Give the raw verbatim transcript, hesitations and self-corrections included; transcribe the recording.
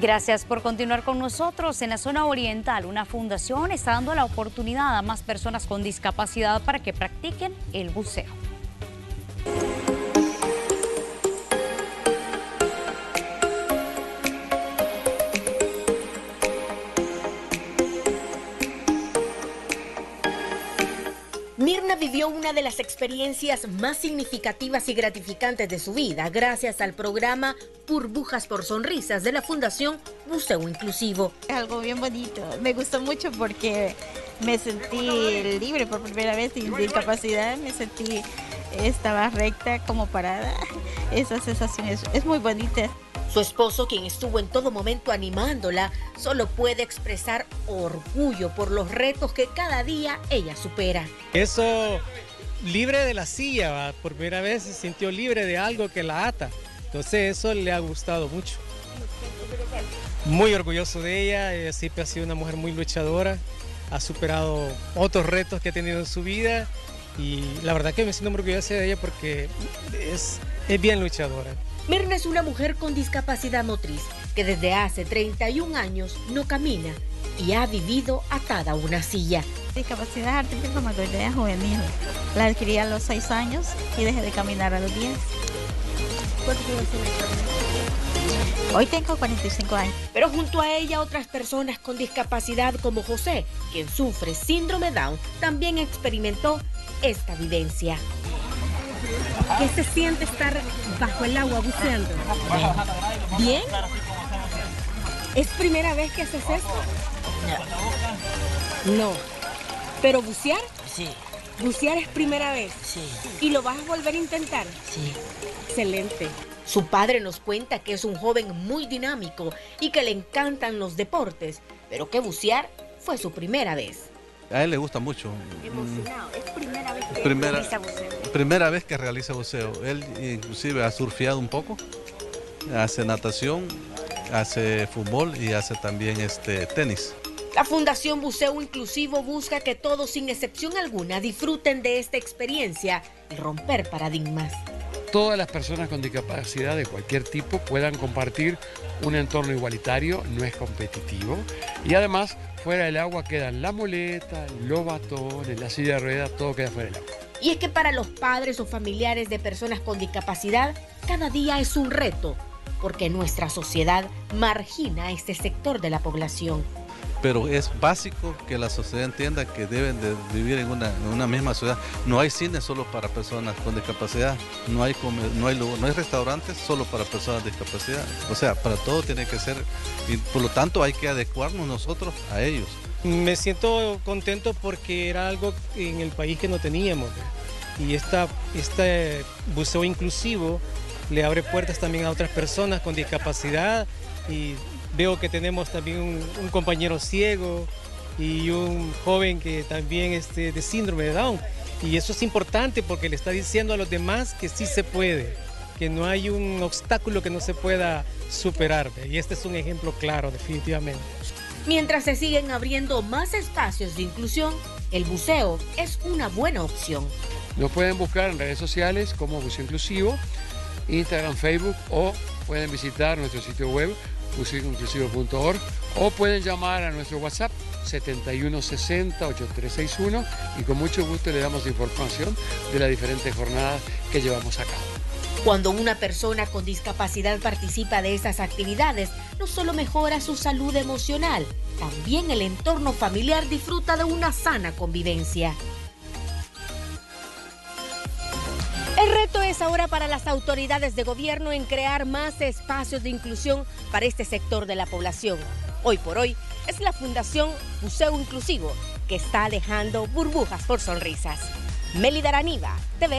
Gracias por continuar con nosotros. En la zona oriental, una fundación está dando la oportunidad a más personas con discapacidad para que practiquen el buceo. Mirna vivió una de las experiencias más significativas y gratificantes de su vida gracias al programa Burbujas por Sonrisas de la Fundación Museo Inclusivo. Es algo bien bonito, me gustó mucho porque me sentí libre por primera vez sin discapacidad, me sentí, estaba recta como parada, esa sensación es, es muy bonita. Su esposo, quien estuvo en todo momento animándola, solo puede expresar orgullo por los retos que cada día ella supera. Eso, libre de la silla, ¿va? Por primera vez se sintió libre de algo que la ata. Entonces eso le ha gustado mucho. Muy orgulloso de ella, ella siempre ha sido una mujer muy luchadora, ha superado otros retos que ha tenido en su vida y la verdad que me siento muy orgullosa de ella porque es, es bien luchadora. Mirna es una mujer con discapacidad motriz que desde hace treinta y un años no camina y ha vivido atada a una silla. Discapacidad artística con movilidad juvenil. La adquirí a los seis años y dejé de caminar a los diez. Hoy tengo cuarenta y cinco años. Pero junto a ella otras personas con discapacidad como José, quien sufre síndrome Down, también experimentó esta vivencia. ¿Qué se siente estar bajo el agua buceando? ¿Bien? ¿Es primera vez que haces esto? No. No. ¿Pero bucear? Sí. ¿Bucear es primera vez? Sí. ¿Y lo vas a volver a intentar? Sí. Excelente. Su padre nos cuenta que es un joven muy dinámico y que le encantan los deportes, pero que bucear fue su primera vez. A él le gusta mucho. Emocionado, es primera vez que primera, realiza buceo. Primera vez que realiza buceo. Él inclusive ha surfeado un poco, hace natación, hace fútbol y hace también este tenis. La Fundación Buceo Inclusivo busca que todos, sin excepción alguna, disfruten de esta experiencia y romper paradigmas. Todas las personas con discapacidad de cualquier tipo puedan compartir un entorno igualitario, no es competitivo. Y además, fuera del agua quedan la muleta, los batones, la silla de ruedas, todo queda fuera del agua. Y es que para los padres o familiares de personas con discapacidad, cada día es un reto, porque nuestra sociedad margina a este sector de la población. Pero es básico que la sociedad entienda que deben de vivir en una, en una misma ciudad. No hay cine solo para personas con discapacidad, no hay, come, no, hay, no hay restaurantes solo para personas de discapacidad. O sea, para todo tiene que ser, y por lo tanto hay que adecuarnos nosotros a ellos. Me siento contento porque era algo en el país que no teníamos. Y esta, este buceo inclusivo le abre puertas también a otras personas con discapacidad y... Veo que tenemos también un, un compañero ciego y un joven que también es de, de síndrome de Down. Y eso es importante porque le está diciendo a los demás que sí se puede, que no hay un obstáculo que no se pueda superar. Y este es un ejemplo claro, definitivamente. Mientras se siguen abriendo más espacios de inclusión, el buceo es una buena opción. Nos pueden buscar en redes sociales como Buceo Inclusivo, Instagram, Facebook, o pueden visitar nuestro sitio web buceo inclusivo punto org o pueden llamar a nuestro WhatsApp setenta y uno sesenta ochenta y tres sesenta y uno y con mucho gusto le damos información de las diferentes jornadas que llevamos a cabo. Cuando una persona con discapacidad participa de esas actividades, no solo mejora su salud emocional, también el entorno familiar disfruta de una sana convivencia. El reto es ahora para las autoridades de gobierno en crear más espacios de inclusión para este sector de la población. Hoy por hoy es la Fundación Museo Inclusivo que está dejando burbujas por sonrisas. Meli Daraniva, T V.